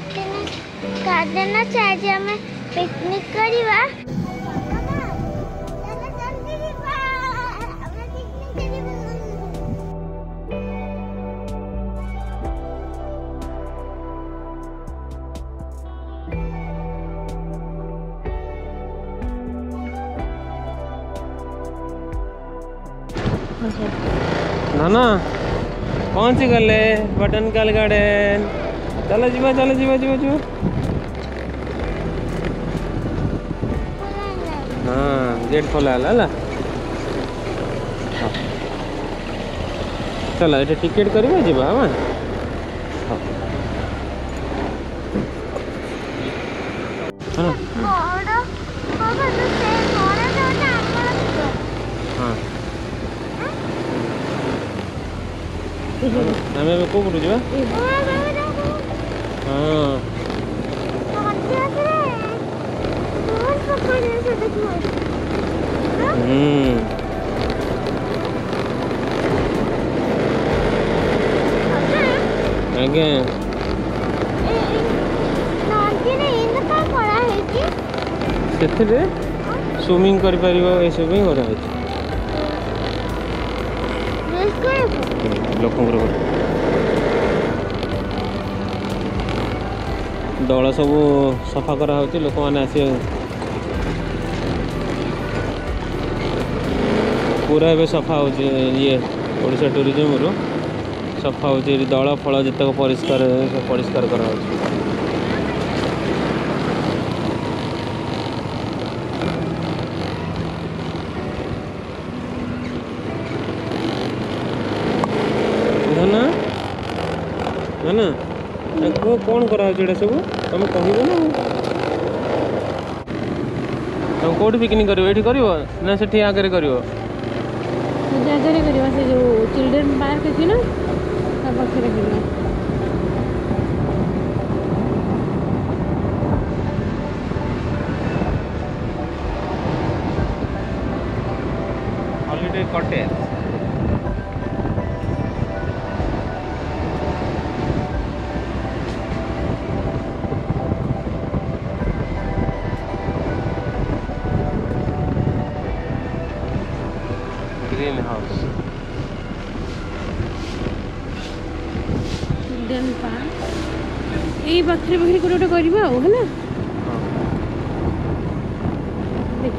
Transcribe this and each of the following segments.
Garden आज आम picnic करवा नाना कौन सी गल है बटन कल गार्डन। चलो जीवा चलो जीवा जीवा जीवा हाँ गेट खोला है। चलो ये टिकेट करवा जीवा हाँ हमें भी को करू जीवा हां आगे नानकी ने इन का पड़ा है कि सेथे स्विमिंग कर परिबो ए सब ही हो रहा है दल सब सफा करा लोक मैंने आस पूरा ए सफा ये ओडिशा टूरिज्म रु सफा हो दल फल जितक परिष्कार परिष्कार करा ना कौन करा सब तुम कह तुम कौटी पिकनिक कर ना से आगे कर चिल्ड्रेन पार्क अच्छी ना पाखे हॉलिडे कॉटेज देखा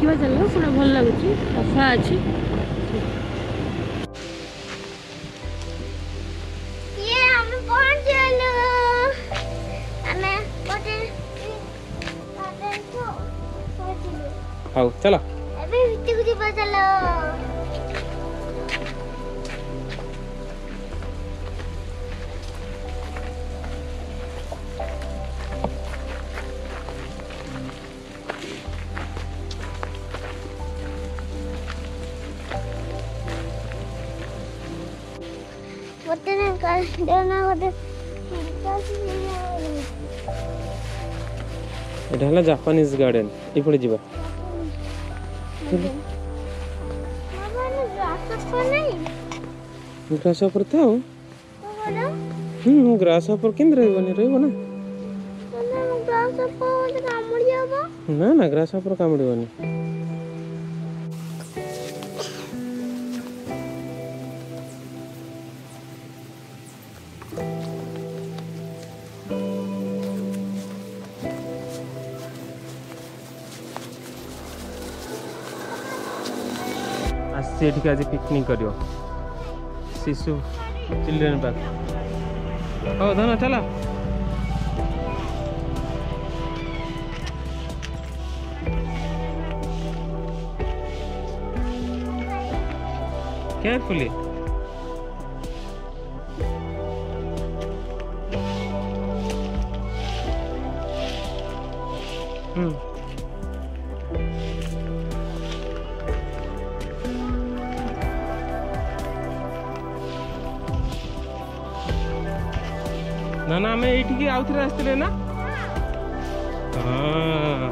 चलो पूरा भल लगुच सफा अच्छे हाँ चलो जापानीज गार्डन इपड़े जीवा ग्रास ऊपर था हो ग्रास ऊपर किन रही बना ना ना ग्रास ऊपर कामड़ी बनी ठीक आज पिकनिक कर शिशु चिल्ड्रेन पार्क हाँ धन चला केयरफुली ना ना आम ये आउ थे आसते ना हाँ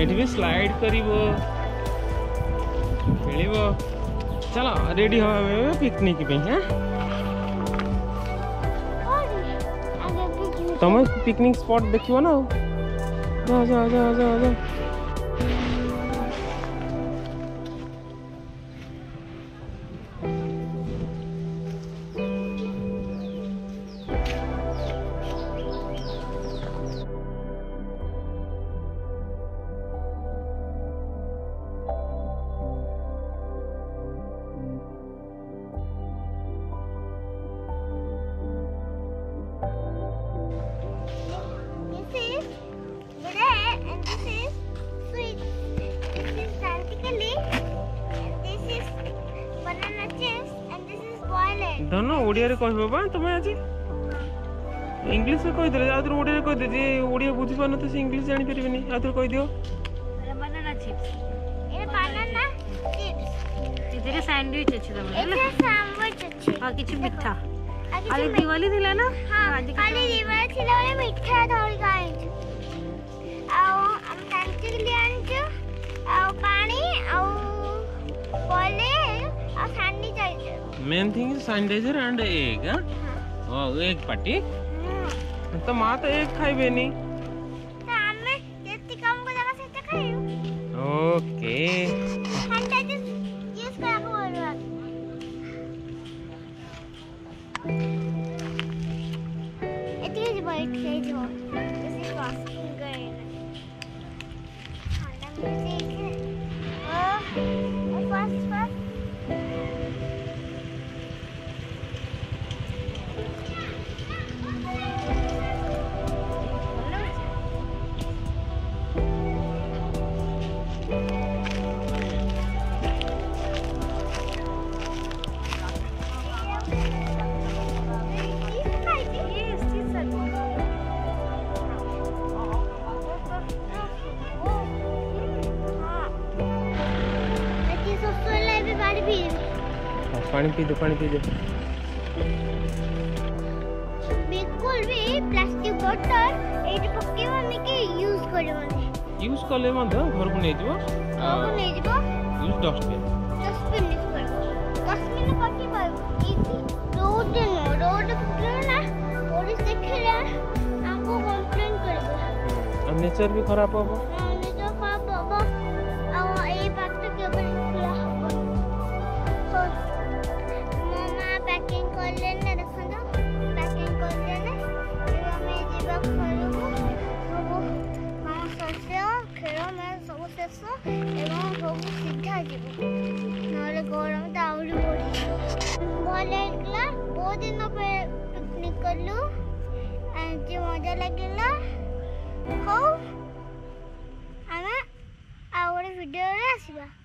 ये स्लाइड कर चलो रेडी हमें पिकनिक हाँ। तुम पिकनिक स्पॉट देखियो ना जा जा जा जा जा धन ओडिया कहबा तुम्हें आज इंग्लिश में कही दे आउर ओडिया कही दे ओडिया बुझी पार न तो से इंग्लिश जानि परबेनी आउर कह दियो बनाना चिप्स ए बनाना चिप्स इधर सैंडविच अछि तब इधर सैंडविच अछि और किछ मिठा आज दिवाली थिला ना हां आज दिवाली थिला और मिठा धरि गाय आ हम शांति के लिए आनजो आ पानी आ बोले आ सानी जाय main thing is sanitizer and egg ha oh egg patty to ma to egg khaibe ni ta ame jeti kam ko jaga seta khaiu okay sanitizer use kara ko eti je bite khai jo this is asking gain khanda me take oh fast पानी पी दे बिल्कुल भी plastic बोतल eight पक्के माने के use करले माने घर को नै दिबो यूज डस्टबिन यूज करबो डस्टबिन पक्की पर एक रोड ना और इसे खेला हमको कंप्लेन करबो और नेचर भी खराब होबो नेचर खराब होबो और ए बात तो के ऊपर खुला होबो मजा लगला हो आना आवर वीडियो रे आसीबा।